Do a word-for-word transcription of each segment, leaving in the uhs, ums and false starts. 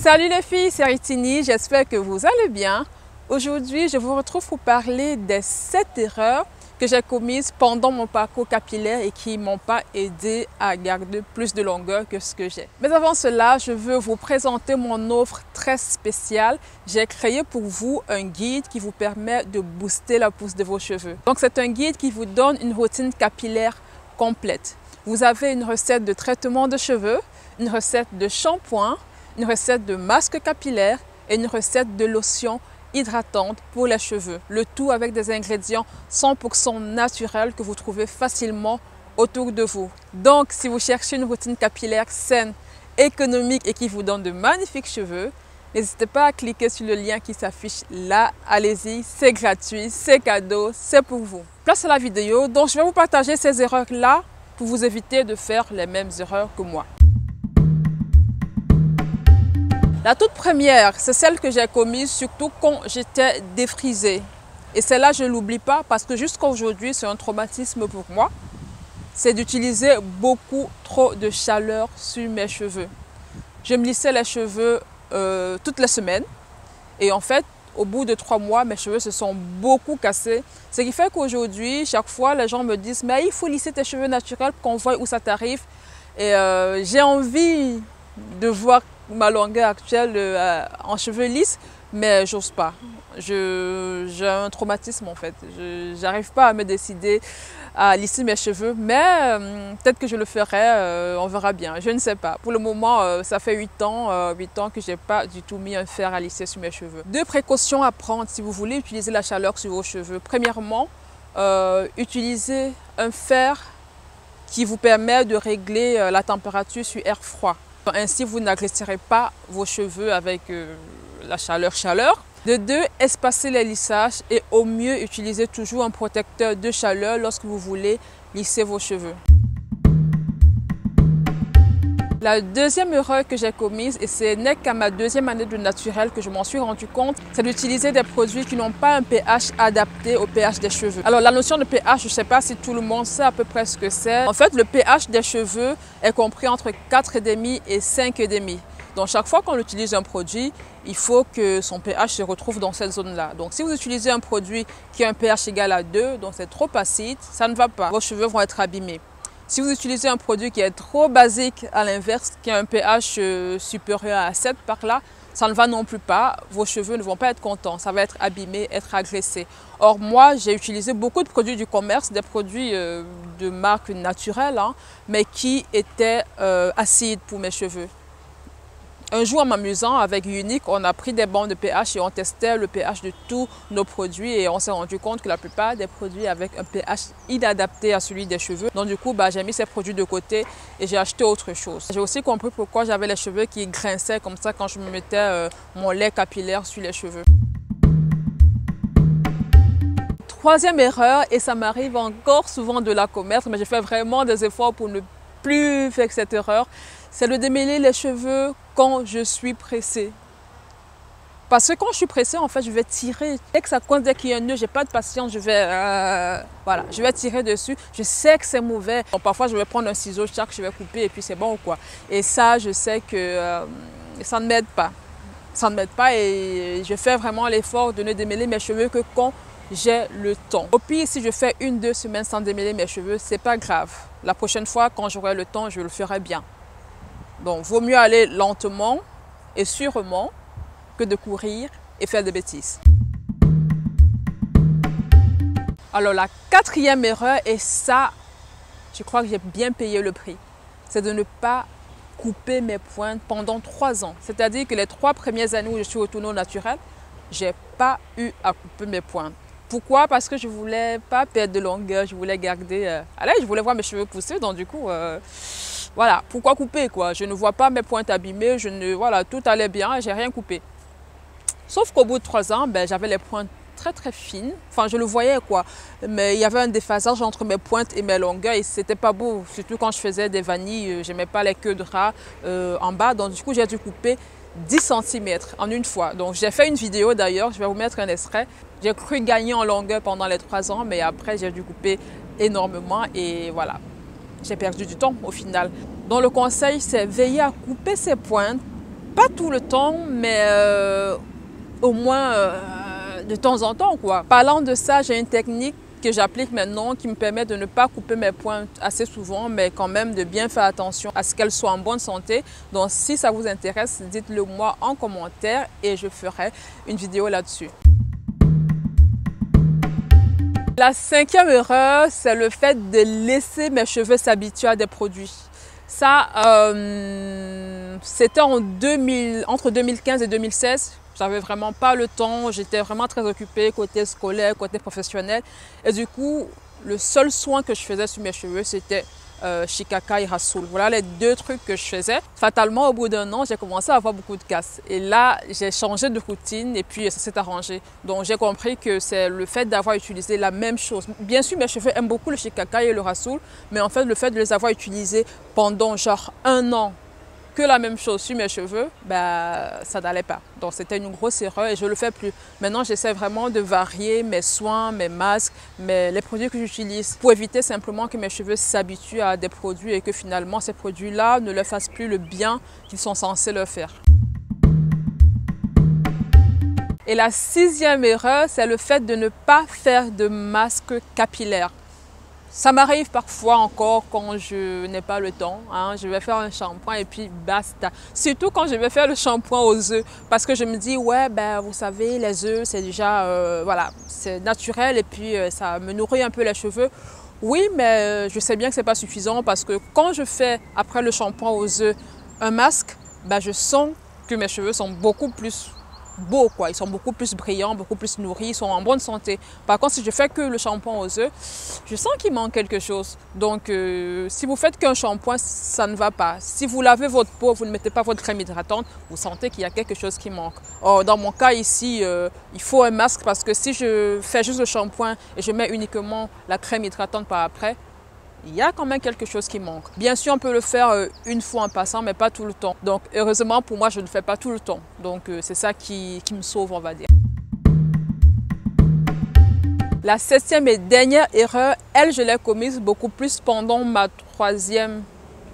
Salut les filles, c'est Ritini, j'espère que vous allez bien. Aujourd'hui, je vous retrouve pour parler des sept erreurs que j'ai commises pendant mon parcours capillaire et qui ne m'ont pas aidé à garder plus de longueur que ce que j'ai. Mais avant cela, je veux vous présenter mon offre très spéciale. J'ai créé pour vous un guide qui vous permet de booster la pousse de vos cheveux. Donc c'est un guide qui vous donne une routine capillaire complète. Vous avez une recette de traitement de cheveux, une recette de shampoing, une recette de masque capillaire et une recette de lotion hydratante pour les cheveux. Le tout avec des ingrédients cent pour cent naturels que vous trouvez facilement autour de vous. Donc, si vous cherchez une routine capillaire saine, économique et qui vous donne de magnifiques cheveux, n'hésitez pas à cliquer sur le lien qui s'affiche là. Allez-y, c'est gratuit, c'est cadeau, c'est pour vous. Place à la vidéo. Donc, je vais vous partager ces erreurs-là pour vous éviter de faire les mêmes erreurs que moi. La toute première, c'est celle que j'ai commise surtout quand j'étais défrisée. Et celle-là, je ne l'oublie pas parce que jusqu'à aujourd'hui, c'est un traumatisme pour moi. C'est d'utiliser beaucoup trop de chaleur sur mes cheveux. Je me lissais les cheveux euh, toutes les semaines. Et en fait, au bout de trois mois, mes cheveux se sont beaucoup cassés. Ce qui fait qu'aujourd'hui, chaque fois, les gens me disent « Mais il faut lisser tes cheveux naturels pour qu'on voit où ça t'arrive. » Et euh, j'ai envie de voir ma longueur actuelle euh, en cheveux lisses, mais j'ose pas. J'ai un traumatisme en fait. Je n'arrive pas à me décider à lisser mes cheveux, mais euh, peut-être que je le ferai, euh, on verra bien. Je ne sais pas. Pour le moment, euh, ça fait huit ans, euh, huit ans que je n'ai pas du tout mis un fer à lisser sur mes cheveux. Deux précautions à prendre si vous voulez utiliser la chaleur sur vos cheveux. Premièrement, euh, utilisez un fer qui vous permet de régler euh, la température sur air froid. Ainsi, vous n'agresserez pas vos cheveux avec euh, la chaleur chaleur. De deux, espacez les lissages et au mieux, utilisez toujours un protecteur de chaleur lorsque vous voulez lisser vos cheveux. La deuxième erreur que j'ai commise, et ce n'est qu'à ma deuxième année de naturel que je m'en suis rendu compte, c'est d'utiliser des produits qui n'ont pas un pH adapté au pH des cheveux. Alors la notion de pH, je ne sais pas si tout le monde sait à peu près ce que c'est. En fait, le pH des cheveux est compris entre quatre virgule cinq et cinq virgule cinq. Donc chaque fois qu'on utilise un produit, il faut que son pH se retrouve dans cette zone-là. Donc si vous utilisez un produit qui a un pH égal à deux, donc c'est trop acide, ça ne va pas. Vos cheveux vont être abîmés. Si vous utilisez un produit qui est trop basique, à l'inverse, qui a un pH euh, supérieur à sept par là, ça ne va non plus pas, vos cheveux ne vont pas être contents, ça va être abîmé, être agressé. Or moi, j'ai utilisé beaucoup de produits du commerce, des produits euh, de marque naturelle, hein, mais qui étaient euh, acides pour mes cheveux. Un jour, en m'amusant avec Unique, on a pris des bandes de pH et on testait le pH de tous nos produits et on s'est rendu compte que la plupart des produits avec un pH inadapté à celui des cheveux. Donc du coup, bah, j'ai mis ces produits de côté et j'ai acheté autre chose. J'ai aussi compris pourquoi j'avais les cheveux qui grinçaient comme ça quand je me mettais euh, mon lait capillaire sur les cheveux. Troisième erreur, et ça m'arrive encore souvent de la commettre, mais je fais vraiment des efforts pour ne plus faire cette erreur, c'est de démêler les cheveux quand je suis pressée. Parce que quand je suis pressée, en fait, je vais tirer. Dès que ça coince, dès qu'il y a un nœud, j'ai pas de patience, je vais, euh, voilà, je vais tirer dessus. Je sais que c'est mauvais. Donc, parfois, je vais prendre un ciseau, chaque, je vais couper et puis c'est bon ou quoi. Et ça, je sais que euh, ça ne m'aide pas. Ça ne m'aide pas et je fais vraiment l'effort de ne démêler mes cheveux que quand j'ai le temps. Au pire, si je fais une, deux semaines sans démêler mes cheveux, c'est pas grave. La prochaine fois, quand j'aurai le temps, je le ferai bien. Donc, vaut mieux aller lentement et sûrement que de courir et faire des bêtises. Alors, la quatrième erreur, et ça, je crois que j'ai bien payé le prix, c'est de ne pas couper mes pointes pendant trois ans. C'est-à-dire que les trois premières années où je suis retournée au naturel, je n'ai pas eu à couper mes pointes. Pourquoi? Parce que je ne voulais pas perdre de longueur, je voulais garder... Euh, allez, je voulais voir mes cheveux pousser, donc du coup, euh, voilà, pourquoi couper quoi? Je ne vois pas mes pointes abîmées, je ne, voilà, tout allait bien, je n'ai rien coupé. Sauf qu'au bout de trois ans, ben, j'avais les pointes très très fines, enfin je le voyais quoi, mais il y avait un déphasage entre mes pointes et mes longueurs et c'était pas beau, surtout quand je faisais des vanilles, je n'aimais pas les queues de rat euh, en bas, donc du coup j'ai dû couper dix centimètres en une fois. Donc j'ai fait une vidéo d'ailleurs, je vais vous mettre un extrait. J'ai cru gagner en longueur pendant les trois ans, mais après j'ai dû couper énormément et voilà, j'ai perdu du temps au final. Donc le conseil c'est veiller à couper ses pointes pas tout le temps, mais euh, au moins euh, de temps en temps, quoi. Parlant de ça, j'ai une technique que j'applique maintenant qui me permet de ne pas couper mes points assez souvent, mais quand même de bien faire attention à ce qu'elles soient en bonne santé. Donc si ça vous intéresse, dites-le moi en commentaire et je ferai une vidéo là-dessus. La cinquième erreur, c'est le fait de laisser mes cheveux s'habituer à des produits. Ça, euh, c'était en deux mille, entre deux mille quinze et deux mille seize. J'avais vraiment pas le temps, j'étais vraiment très occupée côté scolaire, côté professionnel. Et du coup, le seul soin que je faisais sur mes cheveux, c'était euh, shikakai et rasoul. Voilà les deux trucs que je faisais. Fatalement, au bout d'un an, j'ai commencé à avoir beaucoup de casse. Et là, j'ai changé de routine et puis ça s'est arrangé. Donc, j'ai compris que c'est le fait d'avoir utilisé la même chose. Bien sûr, mes cheveux aiment beaucoup le shikakai et le rasoul, mais en fait, le fait de les avoir utilisés pendant genre un an, que la même chose sur mes cheveux, bah, ça n'allait pas. Donc c'était une grosse erreur et je ne le fais plus. Maintenant, j'essaie vraiment de varier mes soins, mes masques, mes, les produits que j'utilise pour éviter simplement que mes cheveux s'habituent à des produits et que finalement ces produits-là ne leur fassent plus le bien qu'ils sont censés leur faire. Et la sixième erreur, c'est le fait de ne pas faire de masque capillaire. Ça m'arrive parfois encore quand je n'ai pas le temps, hein, je vais faire un shampoing et puis basta. Surtout quand je vais faire le shampoing aux œufs, parce que je me dis, ouais, ben vous savez, les œufs, c'est déjà, euh, voilà, c'est naturel et puis euh, ça me nourrit un peu les cheveux. Oui, mais je sais bien que ce n'est pas suffisant parce que quand je fais, après le shampoing aux œufs, un masque, ben je sens que mes cheveux sont beaucoup plus beaux, quoi. Ils sont beaucoup plus brillants, beaucoup plus nourris, ils sont en bonne santé. Par contre, si je fais que le shampoing aux œufs, je sens qu'il manque quelque chose. Donc, euh, si vous faites qu'un shampoing, ça ne va pas. Si vous lavez votre peau, vous ne mettez pas votre crème hydratante, vous sentez qu'il y a quelque chose qui manque. Or, dans mon cas ici, euh, il faut un masque parce que si je fais juste le shampoing et je mets uniquement la crème hydratante par après, il y a quand même quelque chose qui manque. Bien sûr, on peut le faire une fois en passant, mais pas tout le temps. Donc, heureusement, pour moi, je ne fais pas tout le temps. Donc, c'est ça qui, qui me sauve, on va dire. La septième et dernière erreur, elle, je l'ai commise beaucoup plus pendant ma troisième,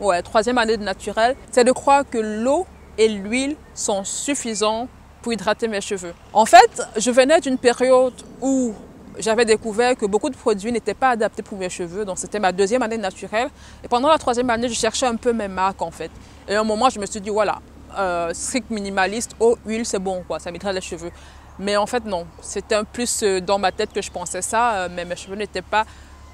ouais, troisième année de naturel, c'est de croire que l'eau et l'huile sont suffisants pour hydrater mes cheveux. En fait, je venais d'une période où j'avais découvert que beaucoup de produits n'étaient pas adaptés pour mes cheveux. Donc, c'était ma deuxième année naturelle. Et pendant la troisième année, je cherchais un peu mes marques, en fait. Et à un moment, je me suis dit, voilà, euh, strict minimaliste, eau, huile, c'est bon, quoi. Ça m'hydrate les cheveux. Mais en fait, non. C'était un plus dans ma tête que je pensais ça. Mais mes cheveux n'étaient pas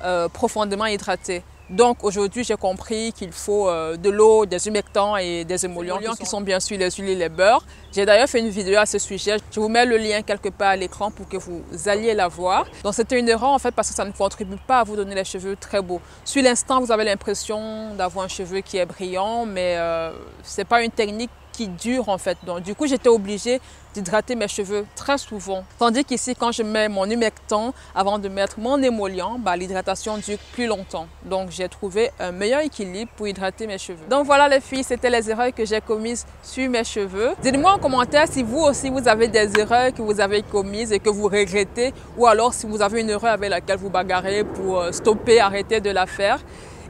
euh, profondément hydratés. Donc, aujourd'hui, j'ai compris qu'il faut euh, de l'eau, des humectants et des émollients qui sont... qui sont bien sûr les huiles et les beurres. J'ai d'ailleurs fait une vidéo à ce sujet. Je vous mets le lien quelque part à l'écran pour que vous alliez la voir. Donc, c'était une erreur en fait parce que ça ne contribue pas à vous donner les cheveux très beaux. Sur l'instant, vous avez l'impression d'avoir un cheveu qui est brillant, mais euh, ce n'est pas une technique qui dure en fait. Donc, du coup, j'étais obligée d'hydrater mes cheveux très souvent. Tandis qu'ici, quand je mets mon humectant avant de mettre mon émollient, bah, l'hydratation dure plus longtemps. Donc, j'ai trouvé un meilleur équilibre pour hydrater mes cheveux. Donc, voilà les filles, c'était les erreurs que j'ai commises sur mes cheveux. Dites-moi en commentaire si vous aussi, vous avez des erreurs que vous avez commises et que vous regrettez, ou alors si vous avez une erreur avec laquelle vous bagarrez pour stopper, arrêter de la faire.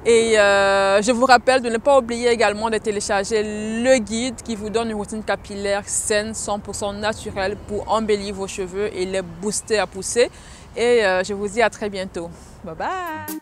Et euh, je vous rappelle de ne pas oublier également de télécharger le guide qui vous donne une routine capillaire saine, cent pour cent naturelle pour embellir vos cheveux et les booster à pousser. Et euh, je vous dis à très bientôt. Bye bye!